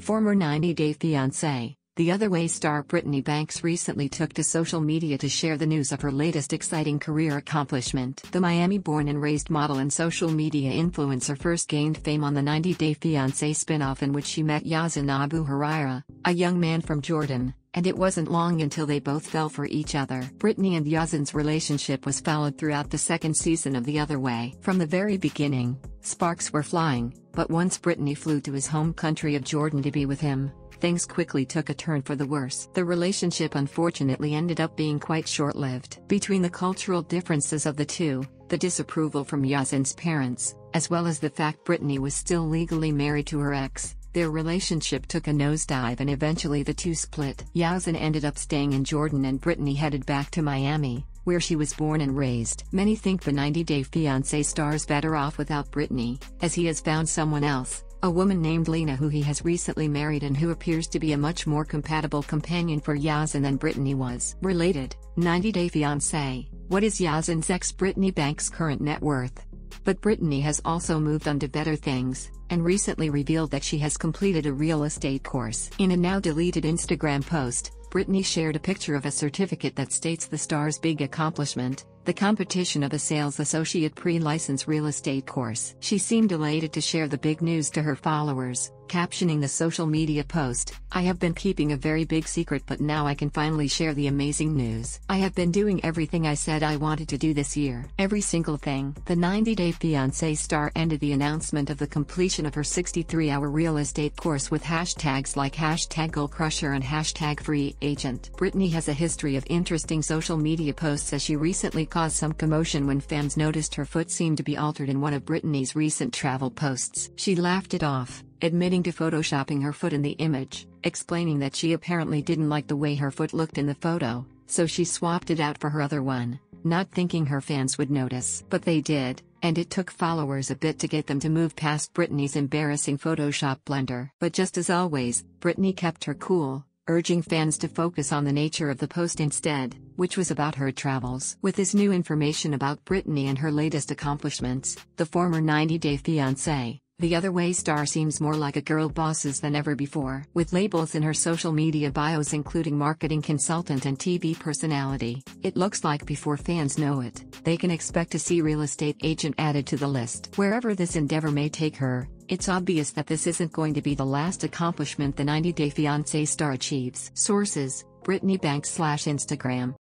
Former 90 Day Fiancé, The Other Way star Brittany Banks recently took to social media to share the news of her latest exciting career accomplishment. The Miami-born and raised model and social media influencer first gained fame on the 90 Day Fiancé spin-off in which she met Yazan Abu Huraira, a young man from Jordan, and it wasn't long until they both fell for each other. Brittany and Yazan's relationship was followed throughout the second season of The Other Way. From the very beginning, sparks were flying, but once Brittany flew to his home country of Jordan to be with him, things quickly took a turn for the worse. The relationship unfortunately ended up being quite short-lived. Between the cultural differences of the two, the disapproval from Yazan's parents, as well as the fact Brittany was still legally married to her ex, their relationship took a nosedive and eventually the two split. Yazan ended up staying in Jordan and Brittany headed back to Miami, where she was born and raised. Many think the 90 Day Fiancé star's better off without Brittany, as he has found someone else, a woman named Lena, who he has recently married and who appears to be a much more compatible companion for Yazan than Brittany was. Related, 90 Day Fiancé, what is Yazan's ex Brittany Banks' current net worth? But Brittany has also moved on to better things, and recently revealed that she has completed a real estate course. In a now-deleted Instagram post, Brittany shared a picture of a certificate that states the star's big accomplishment, the competition of a sales associate pre-license real estate course. She seemed elated to share the big news to her followers, captioning the social media post, "I have been keeping a very big secret, but now I can finally share the amazing news. I have been doing everything I said I wanted to do this year. Every single thing." The 90 Day Fiancé star ended the announcement of the completion of her 63-hour real estate course with hashtags like #GoalCrusher and #FreeAgent. Brittany has a history of interesting social media posts, as she recently caused some commotion when fans noticed her foot seemed to be altered in one of Brittany's recent travel posts. She laughed it off, admitting to photoshopping her foot in the image, explaining that she apparently didn't like the way her foot looked in the photo, so she swapped it out for her other one, not thinking her fans would notice. But they did, and it took followers a bit to get them to move past Brittany's embarrassing Photoshop blunder. But just as always, Brittany kept her cool, urging fans to focus on the nature of the post instead, which was about her travels. With this new information about Brittany and her latest accomplishments, the former 90 Day Fiancé, The Other Way star seems more like a girl bosses than ever before. With labels in her social media bios including marketing consultant and TV personality, it looks like before fans know it, they can expect to see real estate agent added to the list. Wherever this endeavor may take her, it's obvious that this isn't going to be the last accomplishment the 90 Day Fiancé star achieves. Sources: Brittany Banks / Instagram.